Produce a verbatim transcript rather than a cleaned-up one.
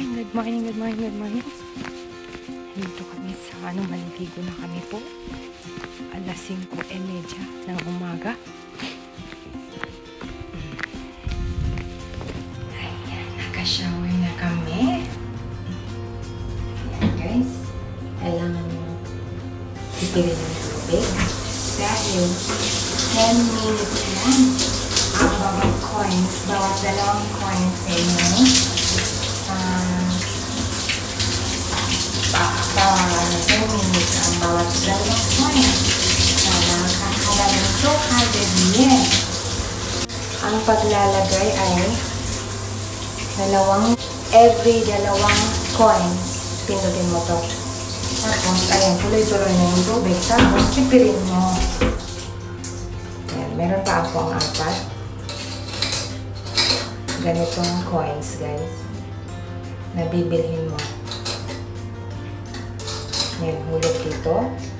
morning, good morning, good morning, good morning. Dito kami sa ano, maligo na kami po. Alas singko trenta ng umaga. Ayan, nakashower na kami. Ayan guys, kailangan titigil ng tubig. Dahil ten minutes lang ang bawat coins, bawat dalawang coins sa inyo. Bawat ten minutes ang bawat dalawang coins. two hundred yen. Ang paglalagay ay dalawang, every dalawang coin, pindutin mo to. Tapos, ayan, tuloy-tuloy na yung tubig. Tapos, pipirin mo. Ayan, meron pa ako ang apat. Ganitong coins, guys. Nabibilhin mo. Ayan, hulog dito.